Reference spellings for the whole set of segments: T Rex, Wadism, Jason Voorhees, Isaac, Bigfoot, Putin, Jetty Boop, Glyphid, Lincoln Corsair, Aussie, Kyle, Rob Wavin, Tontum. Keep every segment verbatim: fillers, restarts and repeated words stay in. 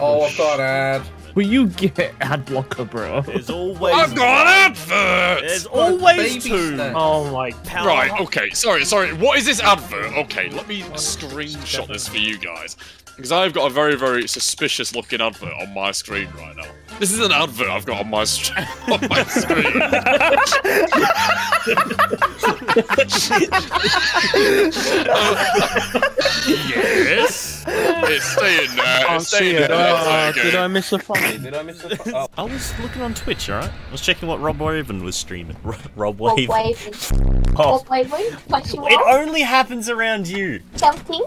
Oh, I've got ad. Will you get ad blocker, bro? There's always. I've got adverts. There's always two. Snakes. Oh my god. Right. Okay. Sorry. Sorry. What is this advert? Okay. Let me screenshot this for you guys, because I've got a very, very suspicious-looking advert on my screen right now. This is an advert I've got on my, on my screen. uh, yes, it's staying there. Oh, it's staying there. Uh, okay. Did I miss a fight? Did I miss a fight? Oh. I was looking on Twitch, alright? I was checking what Rob Wavin was streaming. Rob Wavin. Rob Wavin. Oh. Rob Wavin? It only happens around you. Something.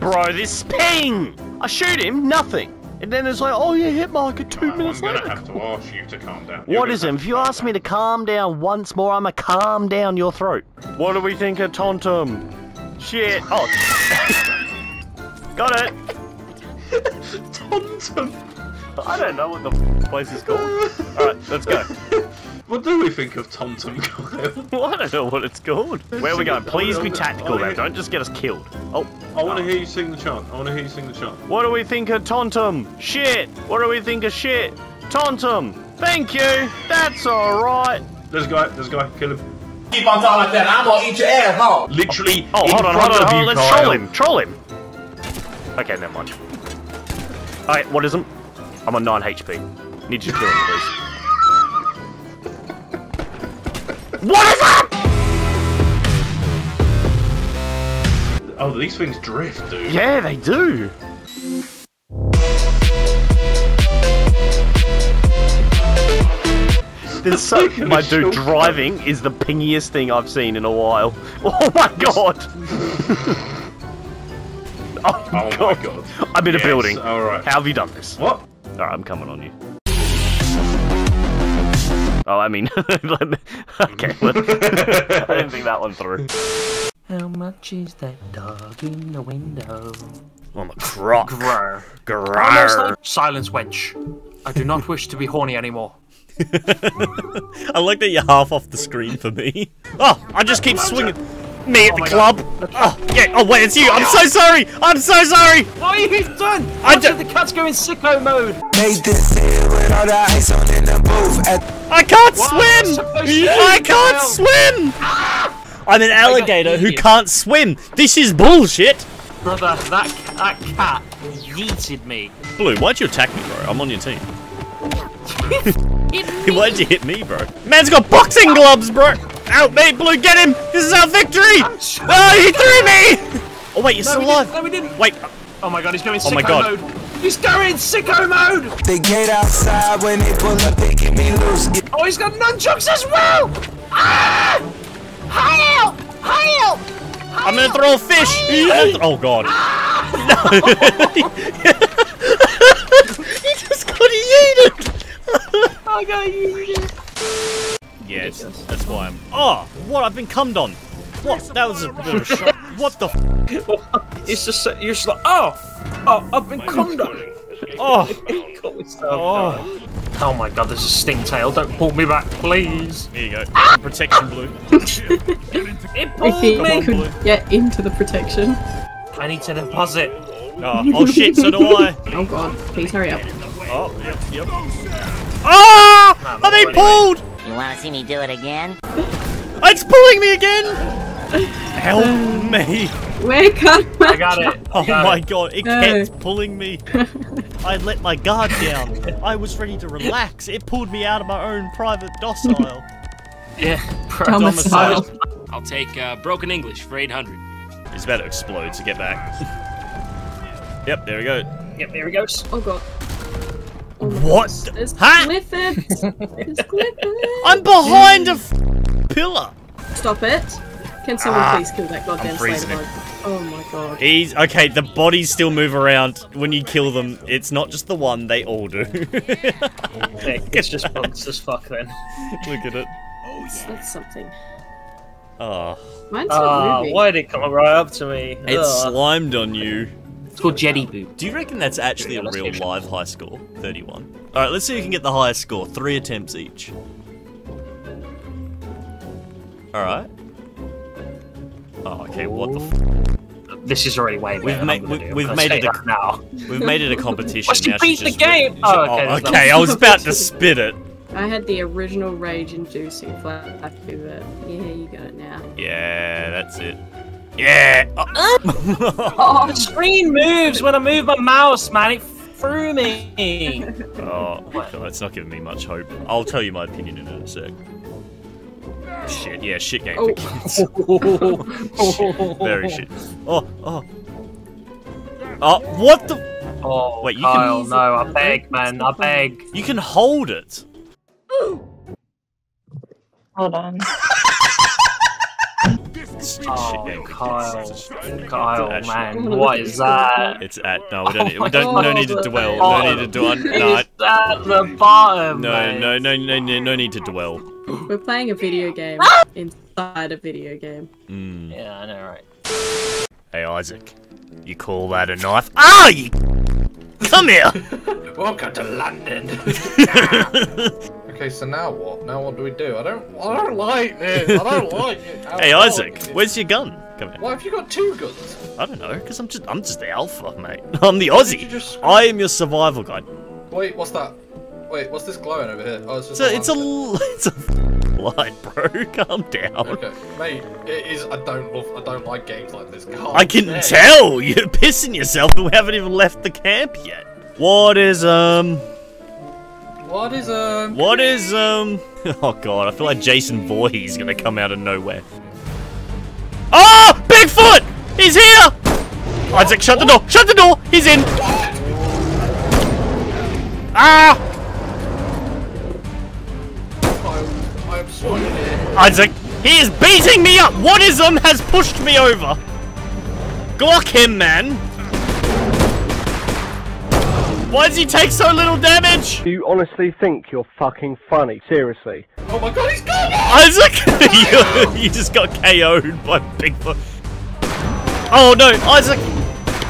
Bro, this ping! I shoot him, nothing. And then it's like, oh, you hit marker two right, minutes later. I'm gonna have to ask you to calm down. Wadism, if you ask down. me to calm down once more, I'ma calm down your throat. What do we think of Tontum? Shit. Oh. Got it. Tontum. I don't know what the f place is called. Alright, let's go. What do we think of Tontum, Kyle? I don't know what it's called. Where are we going? Please be tactical though, don't just get us killed. Oh. I want to hear you sing the chant. I want to hear you sing the chant. What do we think of Tontum? Shit! What do we think of shit? Tontum! Thank you! That's alright! There's a guy, there's a guy, kill him. Keep on talking like that, I'm gonna eat your ass, huh? Literally. Oh, hold on, hold on, hold on, let's troll him, troll him! Okay, never mind. Alright, what is him? I'm on nine H P. Need you to kill him, please. What is up? Oh, these things drift, dude. Yeah, they do. There's so my dude driving them. is the pingiest thing I've seen in a while. Oh my god. oh, oh my god. god. I'm in yes. a building. All right. How have you done this? What? All right, I'm coming on you. Oh, I mean, okay, well, I didn't think that one through. How much is that dog in the window? On the croc. Grrr. Grrr. Silence, wench. I do not wish to be horny anymore. I like that you're half off the screen for me. Oh, I just keep swinging. Me at the club. Oh, yeah. Oh, wait, it's you. I'm so sorry. I'm so sorry. What have you done? I did. The cat's going sicko mode. Made this deal with all the ice on in the booth. I can't swim. I can't swim. I'm an alligator who can't swim. This is bullshit. Brother, that that cat yeeted me. Blue, why'd you attack me, bro? I'm on your team. Why'd you hit me, bro? Man's got boxing gloves, bro. Out, mate, Blue, get him! This is our victory! Sure. Oh, he threw me! Oh, wait, you're no, still alive! No, we didn't! Wait! Oh my god, he's going oh sicko my god. mode! He's going sicko mode! They get outside when they pull up, they get me loose. Oh, he's got nunchucks as well! Ah! Hail! Hail! Hail! I'm gonna throw a fish! Hail! Oh god. Ah! No! He just got yeeted! I got yeeted! Yes, that's why I'm. Oh, what? I've been cummed on. What? That was a bit of a shock. What the f? It's just. You're just like. Oh! Oh, I've been cummed on. Oh. Oh. Oh my god, there's a stingtail. Don't pull me back, please. Here you go. Ah! Protection, Blue. It pulled me. I could get into the protection. I need to deposit. Oh, oh shit, so do I. Oh god, please hurry up. Oh, yep, yep. Ah! Are they pulled? You want to see me do it again? It's pulling me again! Help me! Wake up! I got it! Oh got my it. god, it no. kept pulling me! I let my guard down. I was ready to relax. It pulled me out of my own private docile. Yeah, domicile. domicile. I'll take uh, broken English for eight hundred. It's about to explode, so get back. Yep, there we go. Yep, there he goes. Oh god. Oh, what? There's huh? Glyphid. There's Glyphid. I'm behind a f pillar. Stop it. Can someone ah, please kill that goddamn slave bug? Oh my god. He's okay, the bodies still move around when you kill them. It's not just the one, they all do. Okay, it's just bugs as fuck then. Look at it. Oh yeah. That's something. Oh. Mine's not moving. Why did it come right up to me? It Ugh. slimed on you. It's called Jetty Boop. Do you reckon that's actually a real live high score? thirty-one. Alright, let's see who can get the highest score. Three attempts each. Alright. Oh, okay, what the f? this is already way better. We've made, we, do, we've made it a now. We've made it a competition. Well, she now beat the game. Oh, okay. Oh, okay. I was about to spit it. I had the original rage-inducing flash, but yeah, you got it now. Yeah, that's it. Yeah. Oh. Oh, the screen moves when I move my mouse, man. It threw me. Oh, God, that's not giving me much hope. I'll tell you my opinion in a sec. Shit, yeah, shit game oh. for kids. Shit, very shit. Oh, oh. Oh, what the? Oh, wait, you Kyle, can... no, I beg, man, I beg. You can hold it. Ooh. Hold on. Oh, Kyle, Kyle, man, what is that? It's at, no, we don't, oh we don't, no need to dwell, no need to dwell, no. It's at the bottom, no, no, no, no, no, no need to dwell. We're playing a video game inside a video game. Mm. Yeah, I know, right? Hey, Isaac, you call that a knife? Ah, you come here! Welcome to London. Okay, so now what? Now what do we do? I don't, I don't like this. I don't like it. I hey, Isaac, like where's your gun? Come here. Why have you got two guns? I don't know, cause I'm just, I'm just the alpha, mate. I'm the Aussie. Just... I am your survival guide. Wait, what's that? Wait, what's this glowing over here? Oh, it's just. So it's a, it's a, it's a light, bro. Calm down. Okay, mate. It is. I don't love. I don't like games like this. Calm I can down. Tell you're pissing yourself. We haven't even left the camp yet. What is um? What is, um... What is, um... Oh, God, I feel like Jason Voorhees is gonna come out of nowhere. Oh! Bigfoot! He's here! What? Isaac, shut what? the door! Shut the door! He's in! What? Ah! I'm, I'm sorry. Isaac, he is beating me up! Wadism has pushed me over! Glock him, man! Why does he take so little damage? Do you honestly think you're fucking funny? Seriously. Oh my god, he's gone! Isaac! you, you just got K O'd by Bigfoot. Oh no, Isaac!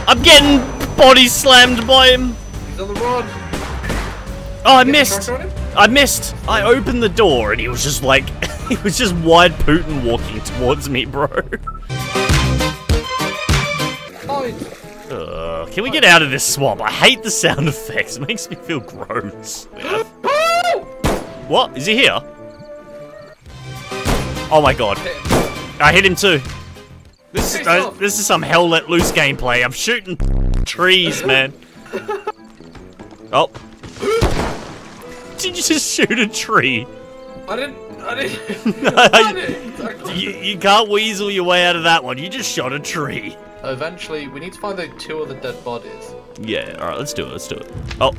I'm getting body slammed by him. He's on the run. Oh, I missed. I missed. I opened the door and he was just like, he was just wide Putin walking towards me, bro. Oh. Uh, can we get out of this swamp? I hate the sound effects. It makes me feel gross. What? Is he here? Oh my god. I hit him too. This is, uh, this is some hell let loose gameplay. I'm shooting trees, man. Oh. Did you just shoot a tree? I didn't. I didn't. I didn't. you, you can't weasel your way out of that one. You just shot a tree. Eventually, we need to find the two other dead bodies. Yeah, alright, let's do it, let's do it. Oh,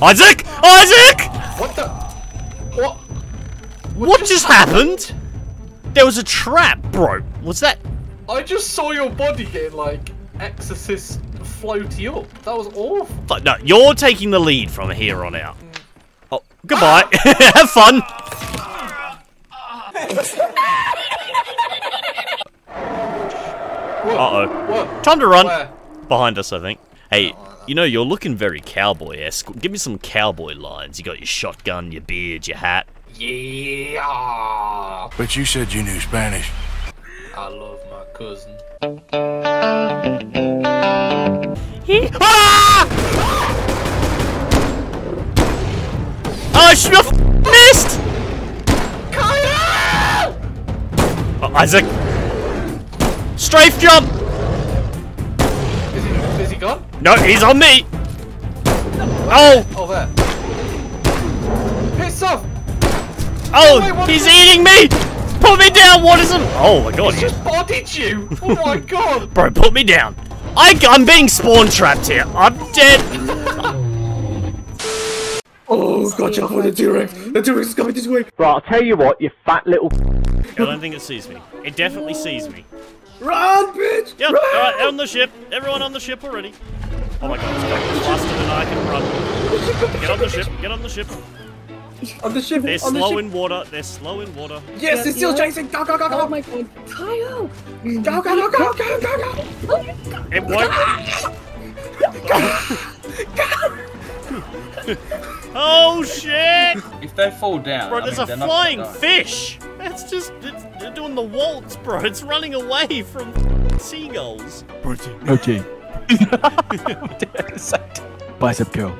Isaac! Isaac! What the? What? What, what just, just happened? happened? There was a trap, bro. What's that? I just saw your body get, like, exorcist float you up. That was awful. But no, you're taking the lead from here on out. Oh, goodbye. Have fun. Uh-oh. Time to run. Where? Behind us, I think. Hey, you know, you're looking very cowboy-esque. Give me some cowboy lines. You got your shotgun, your beard, your hat. Yeah. But you said you knew Spanish. I love my cousin. Ah! Oh, I should have missed! Kyle! Oh, Isaac. Strafe jump! Is he, is he gone? No, he's on me! Oh! Oh, there. Piss off! Oh, no, wait, he's eating me! Put me down, Wadism! Oh my god. He just bodied you! Oh my god! Bro, put me down. I, I'm being spawn trapped here. I'm dead. Oh god, jump with the T Rex! The T Rex is coming this way! Right, I'll tell you what, you fat little. I don't think it sees me. It definitely sees me. Run, bitch! Yep, alright, on the ship. Everyone on the ship already. Oh my god, it's going faster than I can run. Get on the ship, get on the ship. On the ship, They're on slow the ship. in water, they're slow in water. Yes, they're yes, still yes. chasing! Go, go, go, go! Oh my god. Kyle! Go, go, go, go, go, go, go! It won't. Oh shit! If they fall down, bro, I there's mean, a flying fish! That's just, it's, they're doing the waltz, bro. It's running away from seagulls. Protein. Okay. Bicep curl.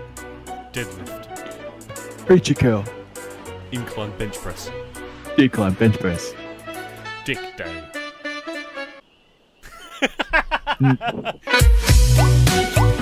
Deadlift. Preacher curl. Incline bench press. Decline bench press. Dick day. mm.